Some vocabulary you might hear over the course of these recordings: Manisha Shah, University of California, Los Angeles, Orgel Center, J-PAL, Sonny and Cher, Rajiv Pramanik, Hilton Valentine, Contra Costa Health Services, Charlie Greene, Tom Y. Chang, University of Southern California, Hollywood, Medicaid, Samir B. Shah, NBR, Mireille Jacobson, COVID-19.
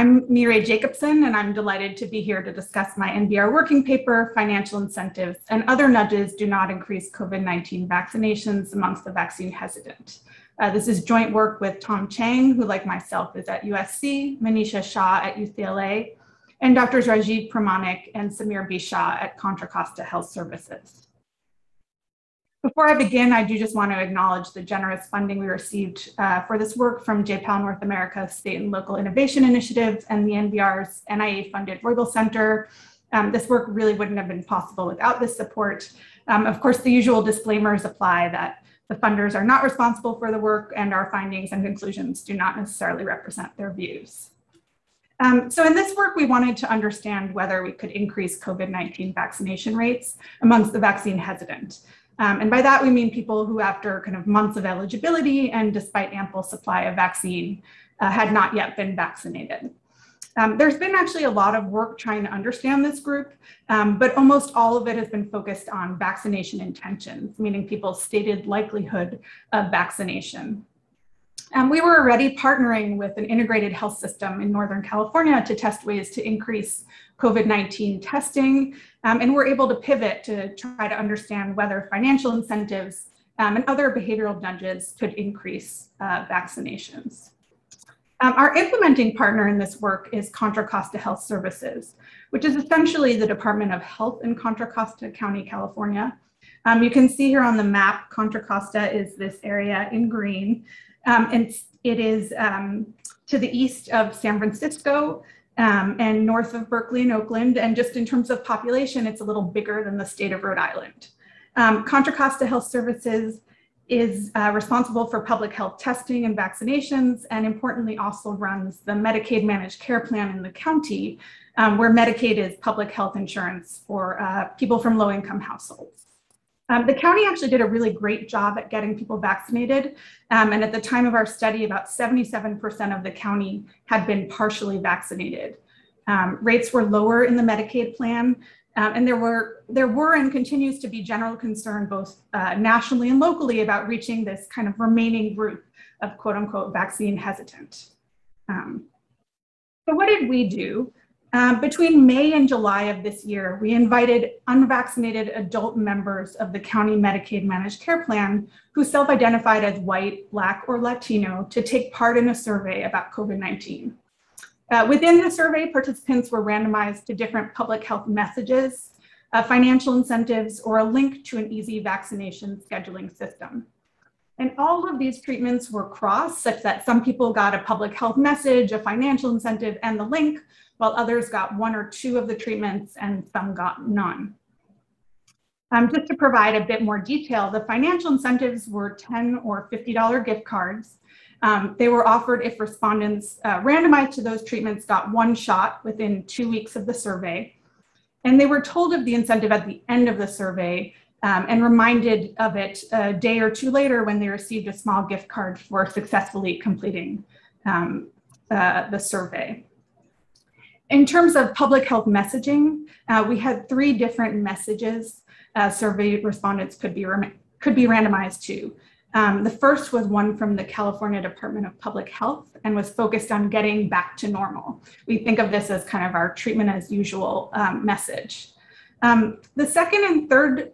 I'm Mireille Jacobson, and I'm delighted to be here to discuss my NBR working paper, Financial Incentives and Other Nudges Do Not Increase COVID-19 Vaccinations Amongst the Vaccine Hesitant. This is joint work with Tom Chang, who like myself is at USC, Manisha Shah at UCLA, and Drs. Rajiv Pramanik and Samir B. Shah at Contra Costa Health Services. Before I begin, I do just want to acknowledge the generous funding we received for this work from J-PAL North America State and Local Innovation Initiative and the NBR's NIA-funded Orgel Center. This work really wouldn't have been possible without this support. Of course, the usual disclaimers apply that the funders are not responsible for the work, and our findings and conclusions do not necessarily represent their views. So in this work, we wanted to understand whether we could increase COVID-19 vaccination rates amongst the vaccine hesitant. And by that, we mean people who, after kind of months of eligibility and despite ample supply of vaccine, had not yet been vaccinated. There's been actually a lot of work trying to understand this group, but almost all of it has been focused on vaccination intentions, meaning people's stated likelihood of vaccination. We were already partnering with an integrated health system in Northern California to test ways to increase COVID-19 testing, and we're able to pivot to try to understand whether financial incentives and other behavioral nudges could increase vaccinations. Our implementing partner in this work is Contra Costa Health Services, which is essentially the Department of Health in Contra Costa County, California. You can see here on the map, Contra Costa is this area in green. And it is to the east of San Francisco and north of Berkeley and Oakland. And just in terms of population, it's a little bigger than the state of Rhode Island. Contra Costa Health Services is responsible for public health testing and vaccinations, and importantly also runs the Medicaid managed care plan in the county, where Medicaid is public health insurance for people from low-income households. The county actually did a really great job at getting people vaccinated. And at the time of our study, about 77% of the county had been partially vaccinated. Rates were lower in the Medicaid plan. And there were and continues to be general concern both nationally and locally about reaching this kind of remaining group of quote unquote vaccine hesitant. So what did we do? Between May and July of this year, we invited unvaccinated adult members of the county Medicaid managed care plan who self-identified as white, Black, or Latino to take part in a survey about COVID-19. Within the survey, participants were randomized to different public health messages, financial incentives, or a link to an easy vaccination scheduling system. And all of these treatments were crossed, such that some people got a public health message, a financial incentive, and the link, while others got one or two of the treatments and some got none. Just to provide a bit more detail, the financial incentives were $10 or $50 gift cards. They were offered if respondents randomized to those treatments got one shot within 2 weeks of the survey. And they were told of the incentive at the end of the survey and reminded of it a day or two later when they received a small gift card for successfully completing the survey. In terms of public health messaging, we had three different messages survey respondents could be randomized to. The first was one from the California Department of Public Health and was focused on getting back to normal. We think of this as kind of our treatment as usual message. The second and third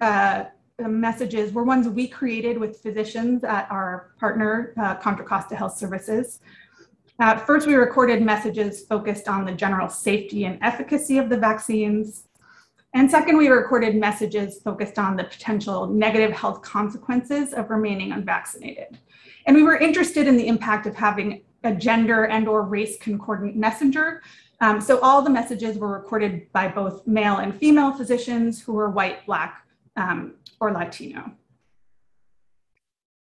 messages were ones we created with physicians at our partner, Contra Costa Health Services. First, we recorded messages focused on the general safety and efficacy of the vaccines. And second, we recorded messages focused on the potential negative health consequences of remaining unvaccinated. And we were interested in the impact of having a gender and or race concordant messenger. So all the messages were recorded by both male and female physicians who were white, Black, or Latino.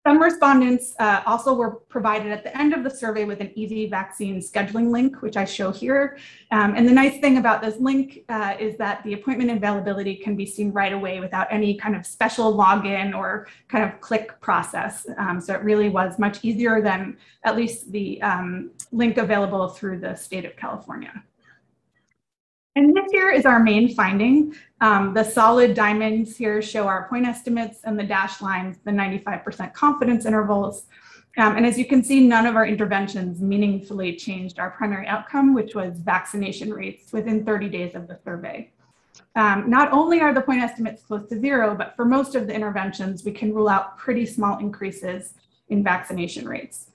Some respondents also were provided at the end of the survey with an easy vaccine scheduling link, which I show here. And the nice thing about this link is that the appointment availability can be seen right away without any kind of special login or kind of click process. So it really was much easier than at least the link available through the state of California. And this here is our main finding. The solid diamonds here show our point estimates and the dashed lines, the 95% confidence intervals. And as you can see, none of our interventions meaningfully changed our primary outcome, which was vaccination rates within 30 days of the survey. Not only are the point estimates close to zero, but for most of the interventions, we can rule out pretty small increases in vaccination rates.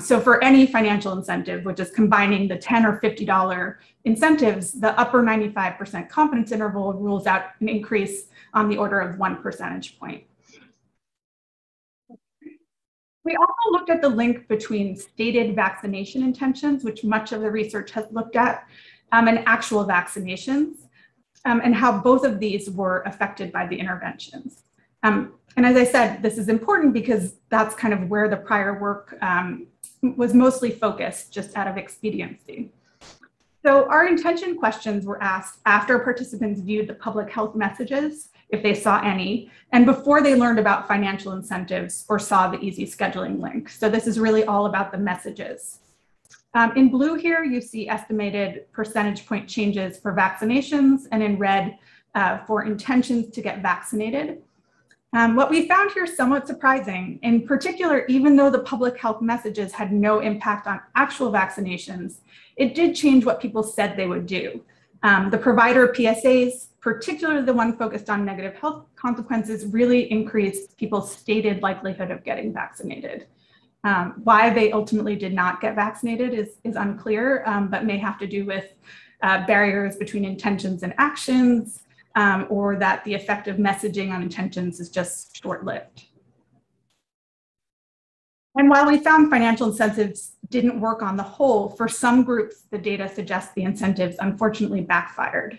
So for any financial incentive, which is combining the $10 or $50 incentives, the upper 95% confidence interval rules out an increase on the order of 1 percentage point. We also looked at the link between stated vaccination intentions, which much of the research has looked at, and actual vaccinations, and how both of these were affected by the interventions. And as I said, this is important because that's kind of where the prior work was mostly focused, just out of expediency. So our intention questions were asked after participants viewed the public health messages, if they saw any, and before they learned about financial incentives or saw the easy scheduling link. So this is really all about the messages. In blue here, you see estimated percentage point changes for vaccinations, and in red for intentions to get vaccinated. What we found here is somewhat surprising. In particular, even though the public health messages had no impact on actual vaccinations, it did change what people said they would do. The provider PSAs, particularly the one focused on negative health consequences, really increased people's stated likelihood of getting vaccinated. Why they ultimately did not get vaccinated is unclear, but may have to do with barriers between intentions and actions, or that the effective messaging on intentions is just short-lived. And while we found financial incentives didn't work on the whole, for some groups, the data suggests the incentives unfortunately backfired.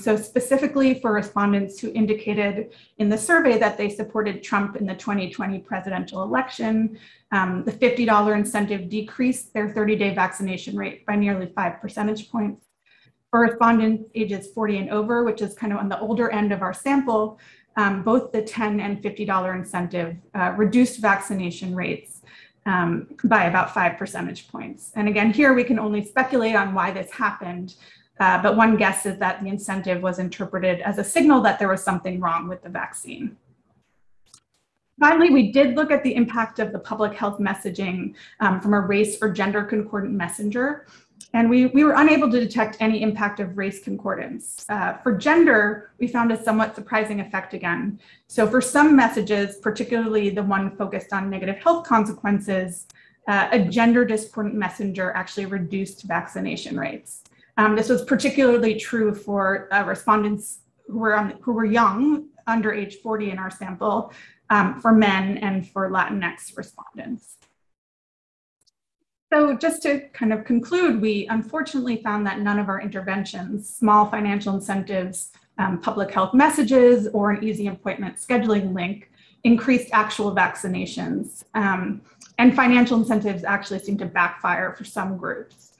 So specifically for respondents who indicated in the survey that they supported Trump in the 2020 presidential election, the $50 incentive decreased their 30-day vaccination rate by nearly 5 percentage points. For respondents ages 40 and over, which is kind of on the older end of our sample, both the $10 and $50 incentive reduced vaccination rates by about 5 percentage points. And again, here we can only speculate on why this happened, but one guess is that the incentive was interpreted as a signal that there was something wrong with the vaccine. Finally, we did look at the impact of the public health messaging from a race or gender concordant messenger. And we were unable to detect any impact of race concordance. For gender, we found a somewhat surprising effect again. So for some messages, particularly the one focused on negative health consequences, a gender discordant messenger actually reduced vaccination rates. This was particularly true for respondents who were young, under age 40 in our sample, for men, and for Latinx respondents. So just to kind of conclude, we unfortunately found that none of our interventions, small financial incentives, public health messages, or an easy appointment scheduling link, increased actual vaccinations. And financial incentives actually seem to backfire for some groups.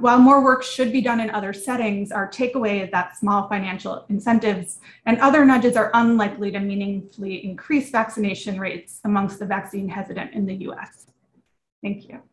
While more work should be done in other settings, our takeaway is that small financial incentives and other nudges are unlikely to meaningfully increase vaccination rates amongst the vaccine hesitant in the US. Thank you.